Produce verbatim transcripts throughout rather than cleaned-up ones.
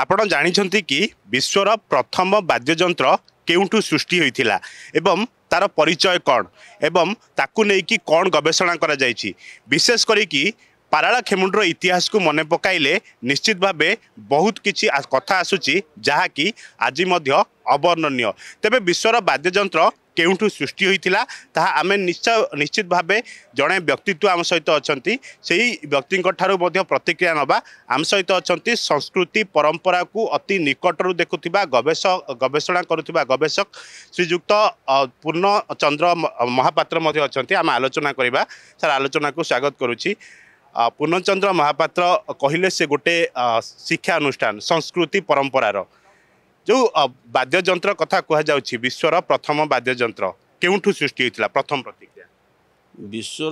आपण जानिछंती कि विश्वर प्रथम वाद्ययंत्र केउंटु सृष्टि होइथिला एवं तार परिचय कौन एवं ताकू नेकी कौन गवेषणा करा जायछि। विशेष करी कि पाराला खेमुंडर इतिहास को मन पकाइले निश्चित भाव बहुत किसी कथा आसुची जहा कि आज मध्य अवर्णनीय। तेबे विश्वर वाद्ययंत्र केउंठु सृष्टि होइथिला ताहा आमे निश्चय निश्चित भाव जड़े व्यक्तित्व आम सहित अछंती। सेही व्यक्ति ठारू मध्य प्रतिक्रिया नबा आम सहित अछंती संस्कृति परंपरा को अति निकटरू देखुथिबा गवेषक गवेषणा करुथिबा गवेषक श्रीजुक्त पूर्णचंद्र महापात्र मध्य अछंती। आम आलोचना करिबा। सर आलोचना को स्वागत करूची। पूर्णचंद्र महापात्र कहिले से गोटे शिक्षा अनुष्ठान संस्कृति परंपरार जो वाद्ययंत्र कथा कह जाउछि विश्वर प्रथम वाद्ययंत्र केउठु सृष्टि होइतिला प्रथम प्रतिक्रिया। विश्वर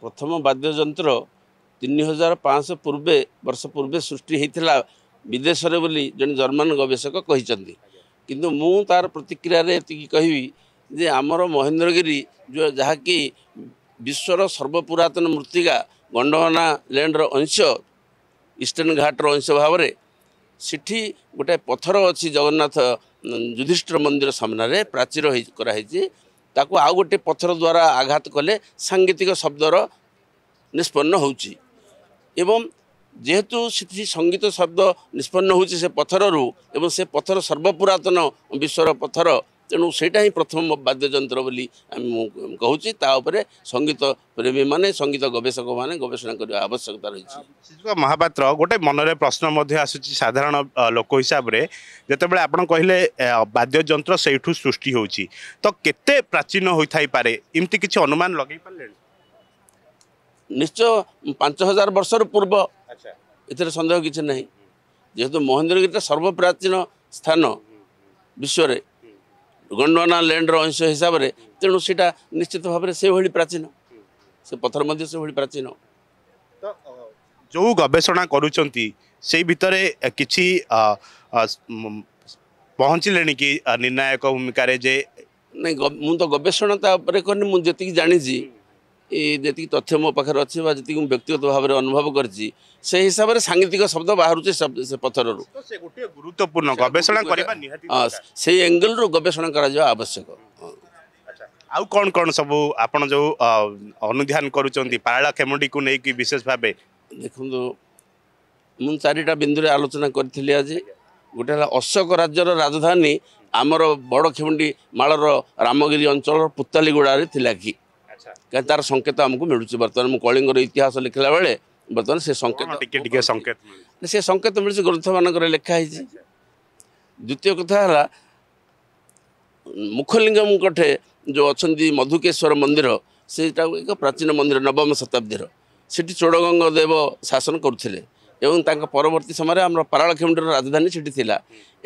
प्रथम वाद्ययंत्र तीन हजार पाँच पूर्वे वर्ष पूर्वे सृष्टि होइतिला विदेश रे बोली जन जर्मन गवेषक कहिसंती। किंतु मु तार प्रतिक्रिया रे एतिकी कहिबी जे हमर महेंद्रगिरी जो जहा कि विश्वर सर्वपुरातन मूर्तिका गोंडवाना लैंड अंश ईस्टर्न घाट अंश भाव में सीठी गोटे पथर अच्छी जगन्नाथ युधिष्ठिर मंदिर सामने प्राचीर कराई ताकू आउ गोटे पथर द्वारा आघात कले सांगीतिक शब्दर निष्पन्न होची एवं जेहेतु सीठी संगीत शब्द निष्पन्न होची से पथरु एवं से पथर सर्वपुरातन विश्वर पथर तेणु सेटा ही प्रथम वाद्ययंत्र बोली कहूँ। तापर संगीत प्रेमी माने संगीत गवेषक माने गवेषणा करने आवश्यकता रही। महापात्र गोटे मनरे प्रश्न आसूची साधारण लोक हिसाब से जितेबाला आप कहले वाद्ययंत्र सेठू सृष्टि होची तो केते प्राचीन होई पारे इमती किसी अनुमान लगे पारे? निश्चय पांच हजार वर्ष पूर्व एथेर संदेह किसी ना। जेहेतु महेंद्रगिरी सर्वप्राचीन स्थान विश्व में गोंडवाना लैंडर अंश हिसाब से तेणु सीटा निश्चित भाव से भली प्राचीन से पथर मध्य से भली प्राचीन। तो जो गवेषणा करुचंती से भितर किसी पहुँचले कि निर्णायक भूमिका जे नहीं मुझे तो गवेषणा तापर करनी मुझे जी जानी जी तथ्य मो पाखे अच्छी जी व्यक्तिगत भाव में अनुभव करती से हिसाब से सांगीतिक शब्द बाहर से पथर रु गोटे गुरुत्वपूर्ण गवेषणा हाँ से एंगल रु गवेषणा करा आवश्यक। आउ कौन कौन सब आप जो अनुध्यान करुँच पाला खेमुंडी को लेकिन विशेष भाव देखो मुझे चारिटा बिंदु आलोचना करी आज गोटे अशोक राज्यर राजधानी आमर बड़ खेमुंडी मालर रामगिरी अंचल पुतालीगुड़ा कि तार संकेत आमको मिलूँ। बर्तमान मुझे कलिंगर इतिहास लिखला बेले बर्तमान से संकेत संकेत से संकेत मिलूँ ग्रंथ मानक लेखाही। द्वितीय कथा है मुखलिंगम कठे जो अच्छा मधुकेश्वर मंदिर से एक प्राचीन मंदिर नवम शताब्दी से चोड़गंगादेव शासन करुले एवं तांका परवर्ती समय आम पाराला खेमुंडी राजधानी सेठी थिला।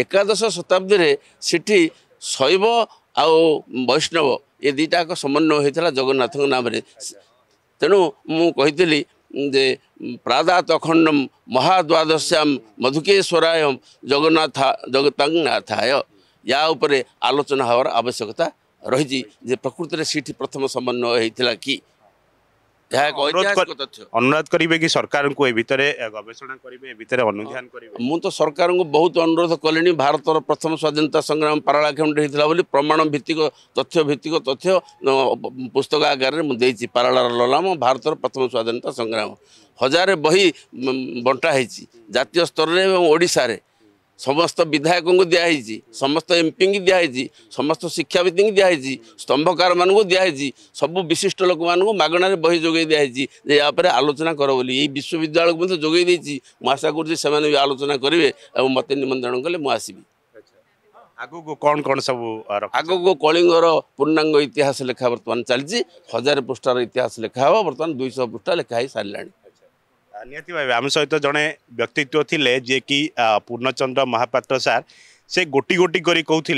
एकादश शताब्दी में सेठी शैव आउ वैष्णव ये दुईटा एक समन्वय होता जगन्नाथ नाम से। तेणु मुझे जे प्रादात अखंडम महाद्वादश्याम मधुकेश्वरायम जगन्नाथ जगतंगनाथाय या उपरे आलोचना हवार आवश्यकता रही। प्रकृति में सीठी प्रथम समन्वय होता कि अनुरोध करेंगे कि सरकार को गवेषणा करेंगे। मुझे सरकार को बहुत अनुरोध कले भारत प्रथम स्वाधीनता संग्राम पाराला खेमुंडी बोली प्रमाण भित्तिक तथ्य भित्तिक तथ्य पुस्तक आकार मुझे पारालार ललाम भारत प्रथम स्वाधीनता संग्राम हजारे बही बंटा जातीय स्तर में ओडिशा रे समस्त विधायक को दिखाई समस्त एमपी की दिखाई समस्त शिक्षाविद की दिखाई स्तंभकार मान दिखाई सब विशिष्ट लोक मानक मगणारे बही जोगे दिखाई या आलोचना कर बोली ये विश्वविद्यालय को मतलब जोगे देती आशा कर आलोचना करेंगे और मत निमंत्रण कले मुसबी। आगो को कौन कौन सब आगो को कलिंगर पूर्णांग इतिहास लेखा बर्तमान चलती हजार पृष्ठार इतिहास लेखा हे बर्तमान दुई सौ पृष्ठा लेखाई सारे निहति भाई आम सहित जड़े व्यक्तित्व थिले जे कि पूर्णचंद्र महापात्र सार से गोटी गोटी करी कहते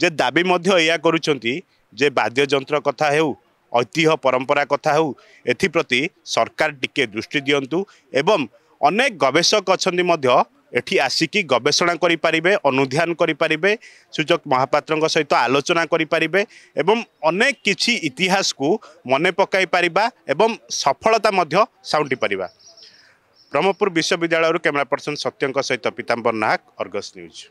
जे दाबी मध्य या करुछंती जे वाद्ययंत्र कथा हेउ ऐतिह्य परंपरा कथा हेउ एथिप्रति सरकार टिके दृष्टि दियंतु एवं अनेक गवेषक अछंती मध्य एठी आसिकी गवेषणा करें अनुध्यान करें सूचक महापात्र सहित आलोचना करें एवं अनेक किसी इतिहास को मन पकाई पारिबा एवं सफलता मध्य साउंटी पारिबा। ब्रह्मपुर विश्वविद्यालय कैमरा पर्सन सत्यंक सहित पीतांबर नाग, अर्गस न्यूज।